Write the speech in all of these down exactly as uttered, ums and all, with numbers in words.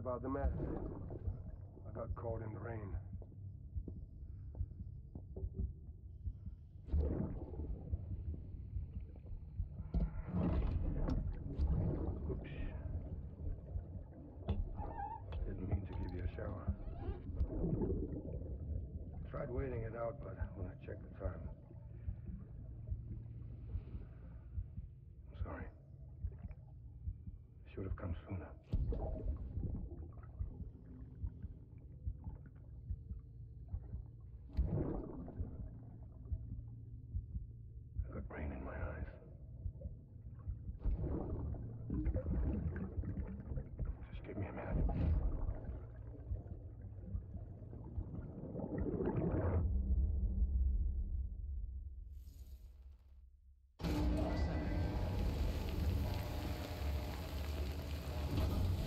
about the mess. I got caught in the rain. Oops. Didn't mean to give you a shower. Tried waiting it out, but when I checked the time... I'm sorry. Should have come sooner. I got rain in my eyes. Just give me a minute. Thank you.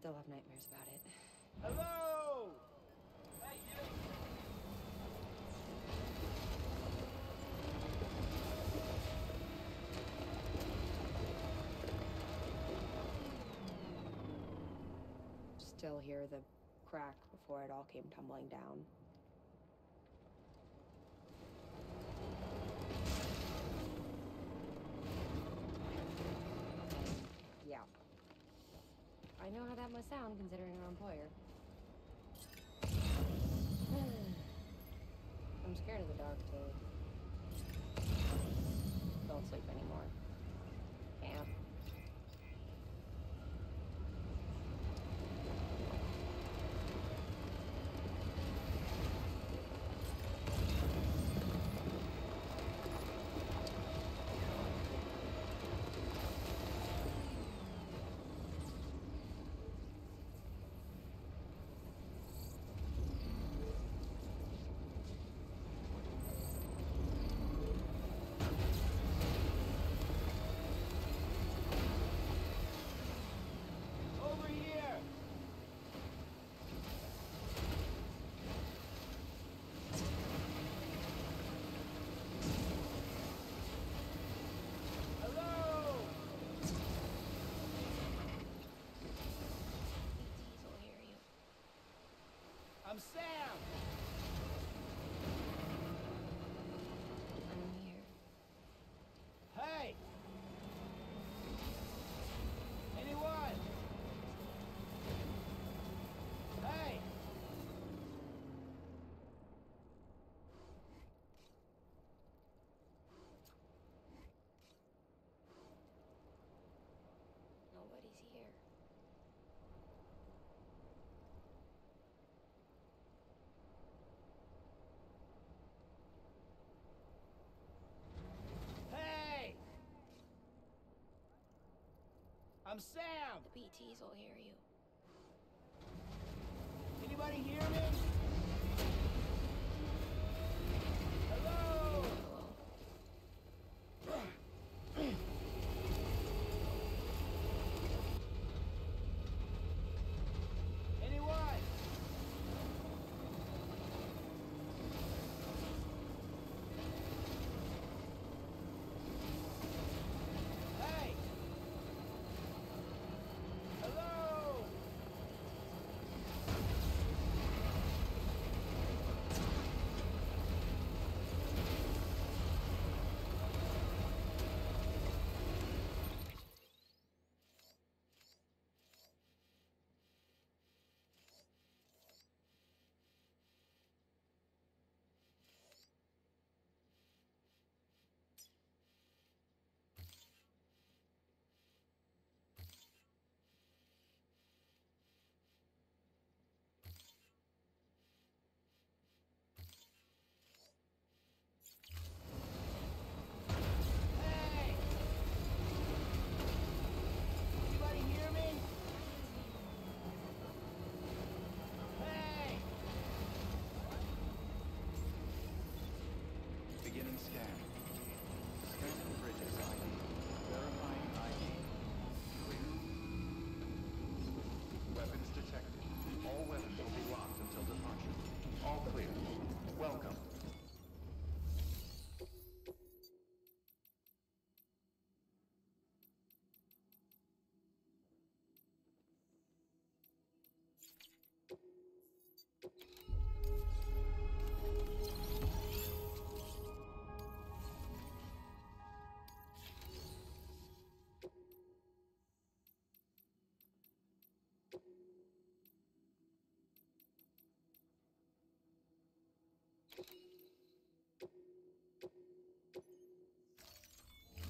Still have nightmares about it. Hello! Hey, you! Still hear the crack before it all came tumbling down. Yeah. I know how that must sound, considering our employer. I'm scared of the dark, too. Don't sleep anymore. Damn. I'm Sam! I'm here. Hey! Anyone? Hey! Nobody's here. I'm Sam! The B Ts will hear you. Anybody hear me? Hello! Hello. Anyone?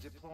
Deploy.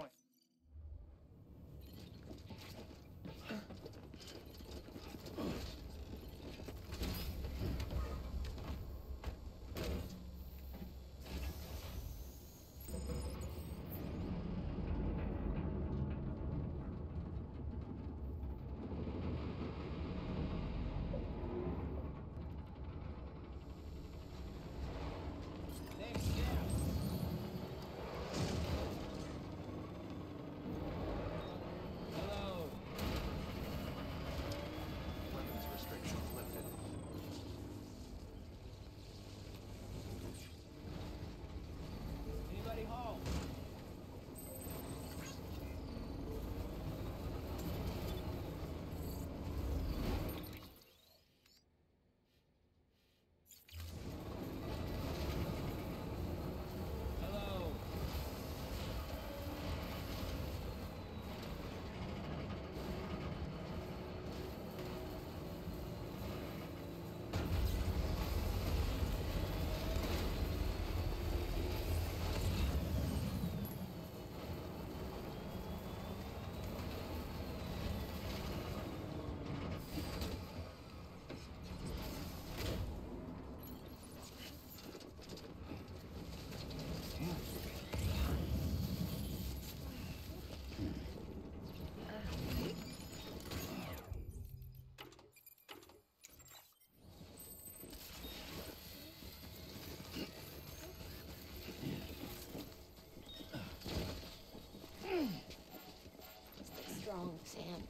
Sam.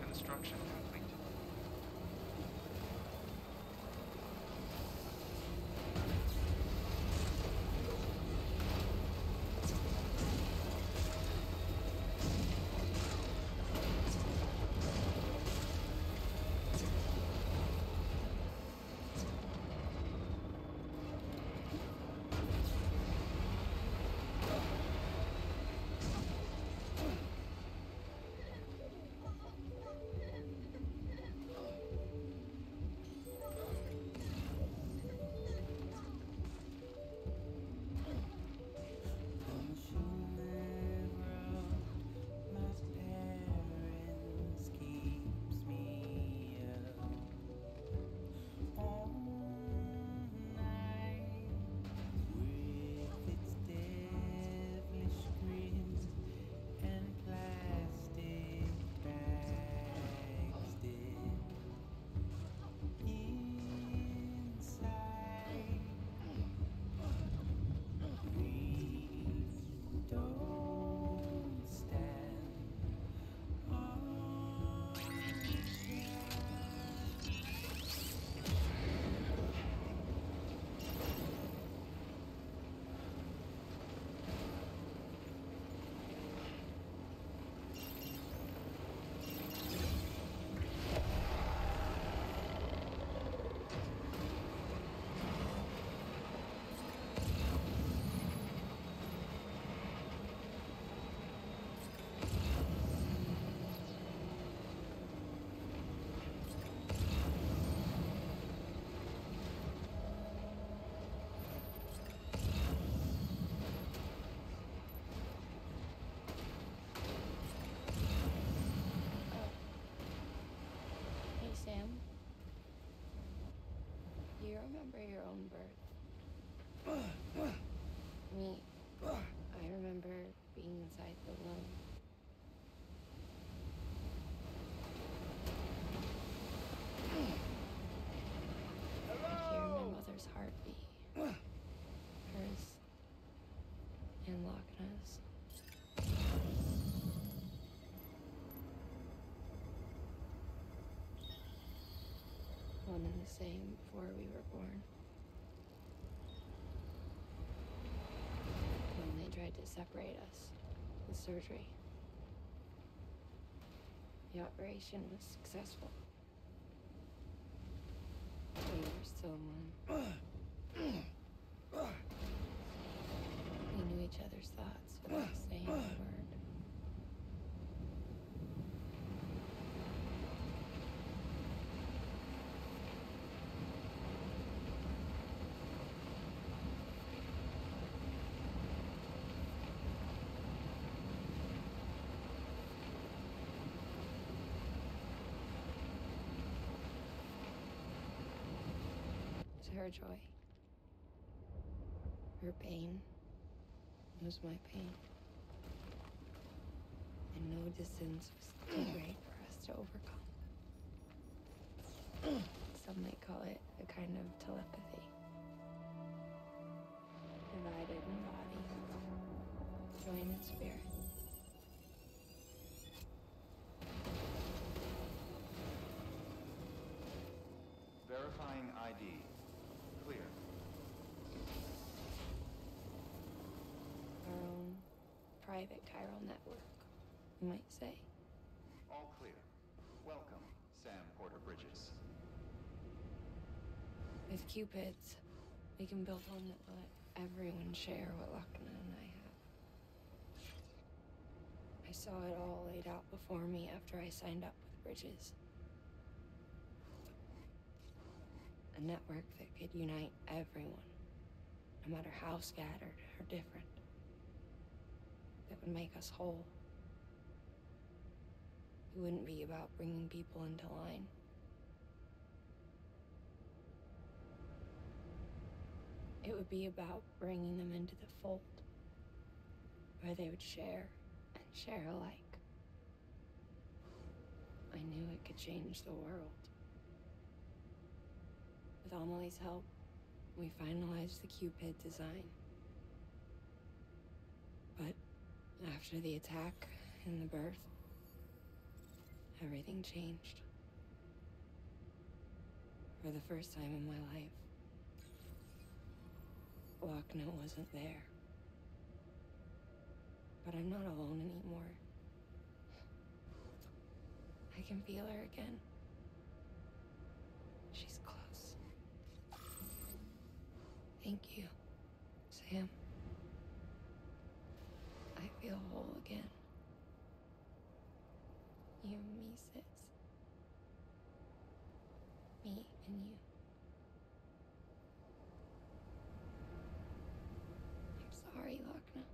Construction complete. Remember your own birth. Me, I remember being inside the womb. I hear my mother's heartbeat, hers, and Lockne's. One and the same before we were born. When they tried to separate us, the surgery. The operation was successful. We were still one. We knew each other's thoughts without saying a word. her joy. Her pain was my pain. And no distance was too great for us to overcome. Some might call it a kind of telepathy. Divided in body, joined in spirit. Verifying I D. Clear. Our own private chiral network, you might say. All clear. Welcome, Sam Porter Bridges. With Cupids, we can build one that will let everyone share what Lockne and I have. I saw it all laid out before me after I signed up with Bridges. A network that could unite everyone, no matter how scattered or different. That would make us whole. It wouldn't be about bringing people into line. It would be about bringing them into the fold, where they would share and share alike. I knew it could change the world. With Amelie's help, we finalized the Cupid design. But after the attack and the birth, everything changed. For the first time in my life, Lockne wasn't there. But I'm not alone anymore. I can feel her again. She's close. Thank you, Sam. I feel whole again. You and me, sis. Me and you. I'm sorry, Lockne.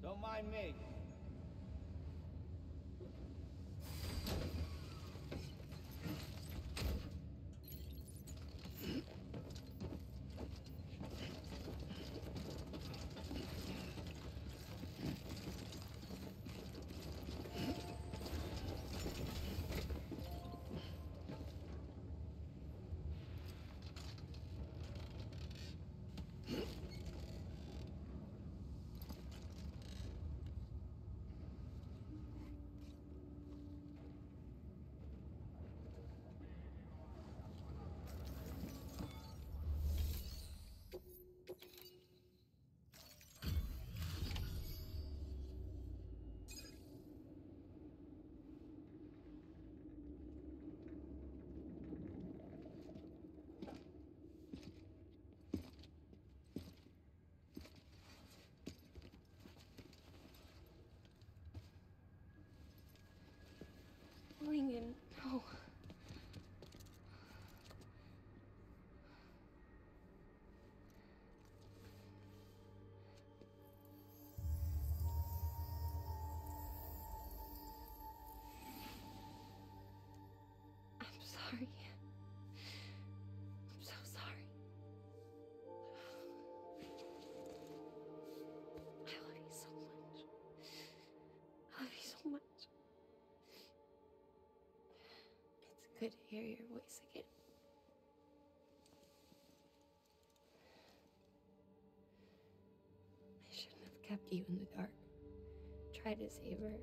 Don't mind me. could hear your voice again. I shouldn't have kept you in the dark. Tried to save her.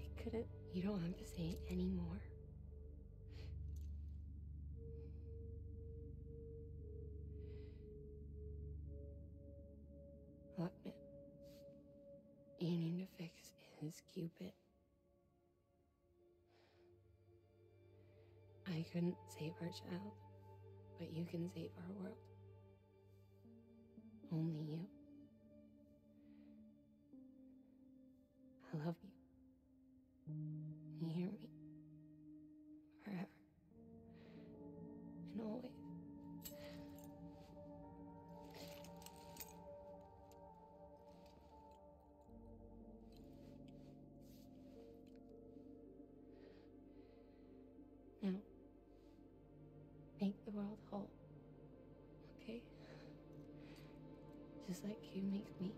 I couldn't. You don't have to say it anymore. Lockne, you need to fix his Cupid. I couldn't save our child, but you can save our world. Only you. I love you. You hear me? Forever. And always. Now, make the world whole, okay? Just like you make me.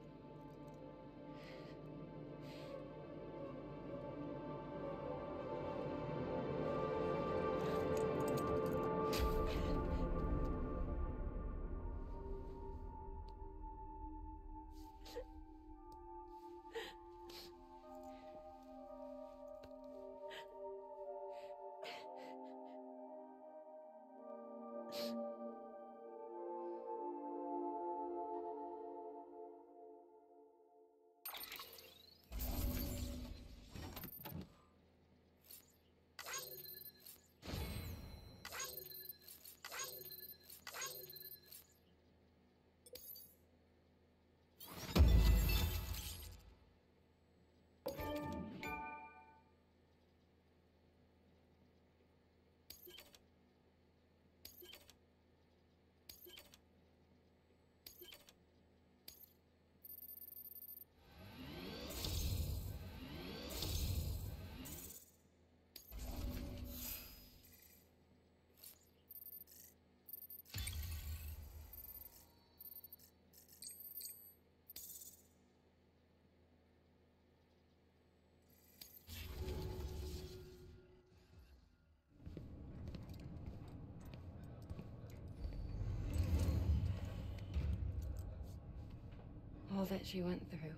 All that she went through,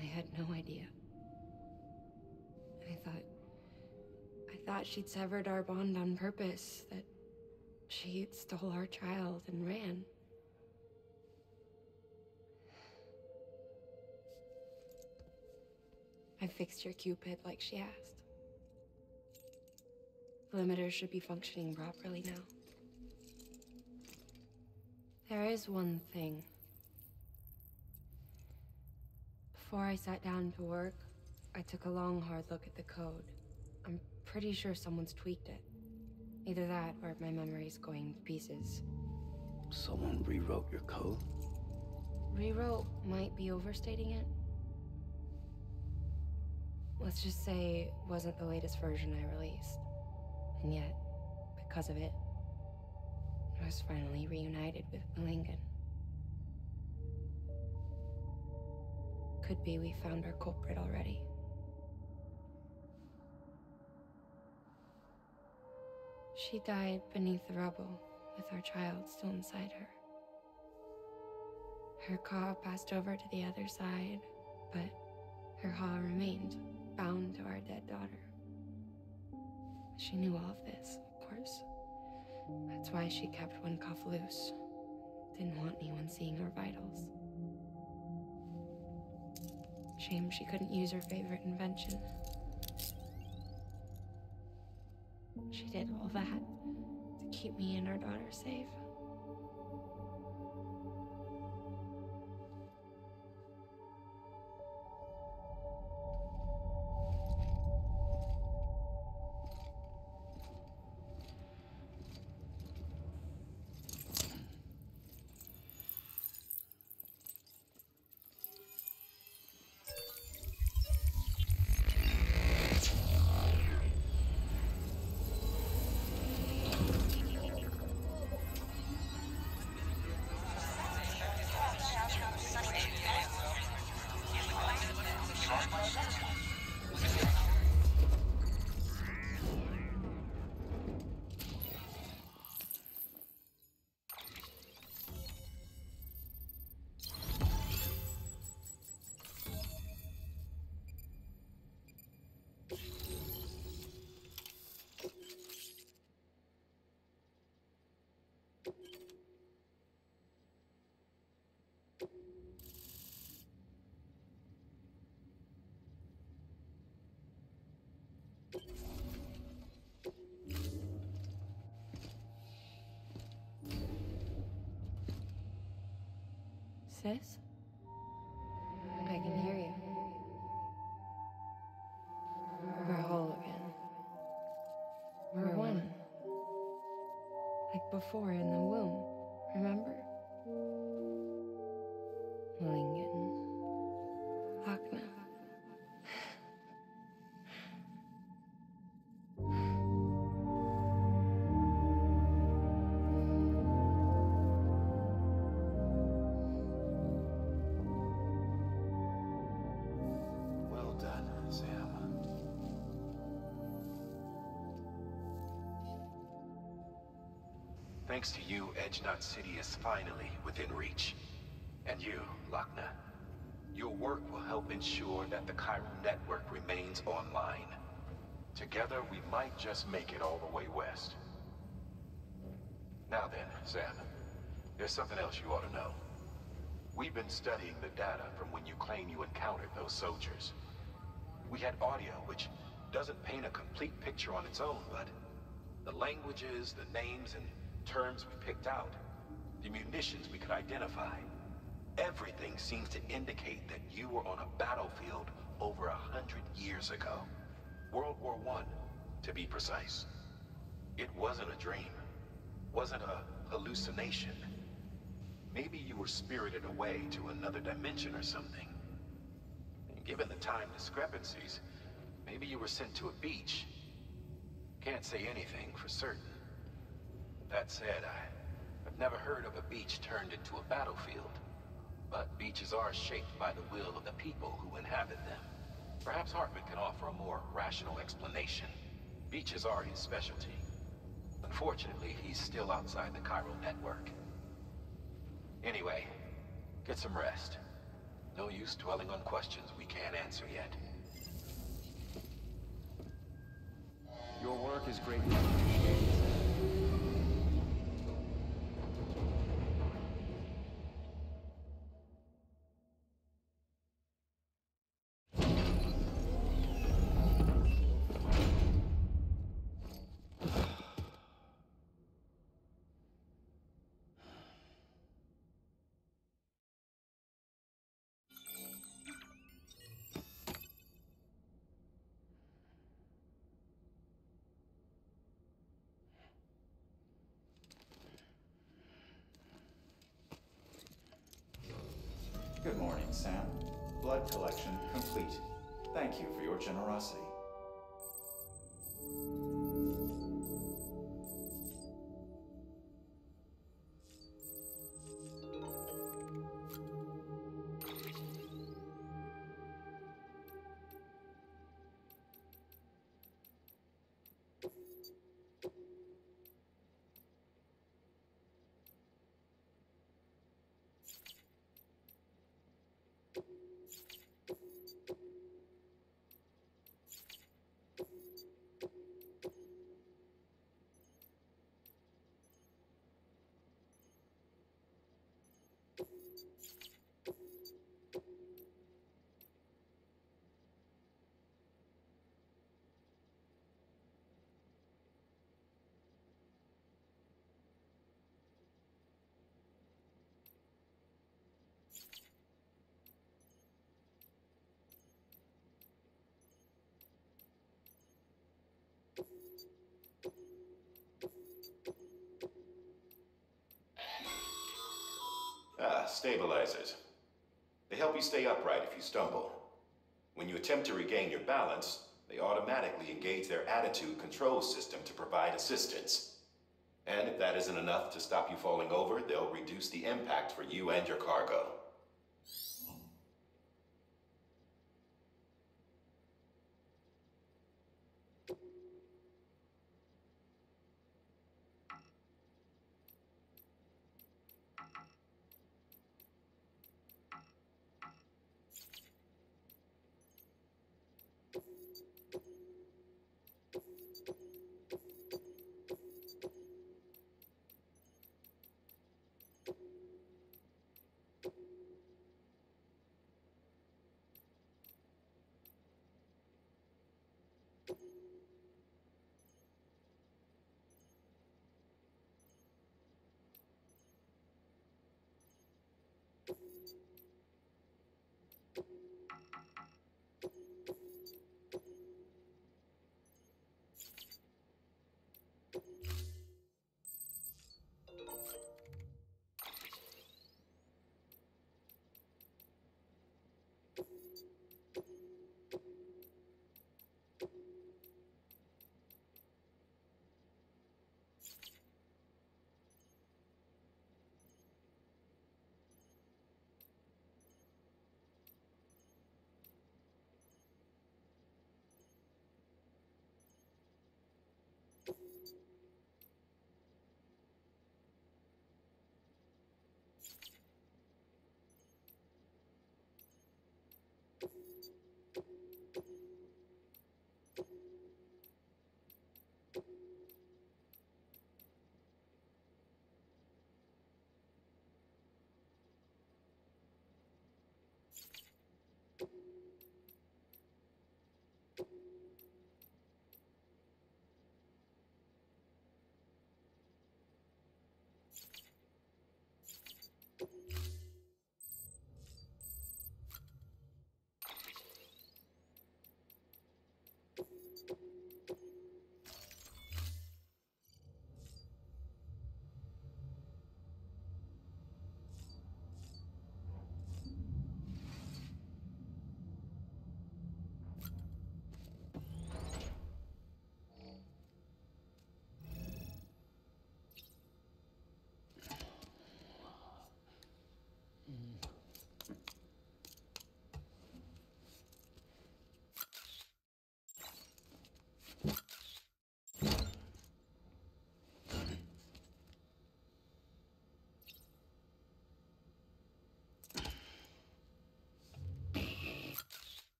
I had no idea. I thought, I thought she'd severed our bond on purpose, that she stole our child and ran. I fixed your Cupid like she asked. The limiter should be functioning properly now. There is one thing. Before I sat down to work, I took a long, hard look at the code. I'm pretty sure someone's tweaked it. Either that, or my memory's going to pieces. Someone rewrote your code? Rewrote might be overstating it. Let's just say it wasn't the latest version I released. And yet, because of it, I was finally reunited with Mallingen. Could be we found our culprit already. She died beneath the rubble, with our child still inside her. Her ka passed over to the other side, but her ha remained, bound to our dead daughter. She knew all of this, of course. That's why she kept one cuff loose. Didn't want anyone seeing her vitals. Shame she couldn't use her favorite invention. She did all that to keep me and our daughter safe. Sis? I can hear you. We're whole again. We're one. Like before in the womb, remember? Mallingen. Lockne. Thanks to you, Edge Knot City is finally within reach. And you, Lockne. Your work will help ensure that the Chiron Network remains online. Together, we might just make it all the way west. Now then, Sam, there's something else you ought to know. We've been studying the data from when you claim you encountered those soldiers. We had audio, which doesn't paint a complete picture on its own, but the languages, the names, and terms we picked out, the munitions we could identify, everything seems to indicate that you were on a battlefield over a hundred years ago. World War One, to be precise. It wasn't a dream, wasn't a hallucination. Maybe you were spirited away to another dimension or something. And given the time discrepancies, maybe you were sent to a beach. Can't say anything for certain. That said, I, I've never heard of a beach turned into a battlefield. But beaches are shaped by the will of the people who inhabit them. Perhaps Hartman can offer a more rational explanation. Beaches are his specialty. Unfortunately, he's still outside the Chiron Network. Anyway, get some rest. No use dwelling on questions we can't answer yet. Your work is greatly appreciated. Good morning, Sam. Blood collection complete. Thank you for your generosity. Ah, stabilizers. They help you stay upright if you stumble. When you attempt to regain your balance, they automatically engage their attitude control system to provide assistance. And if that isn't enough to stop you falling over, they'll reduce the impact for you and your cargo.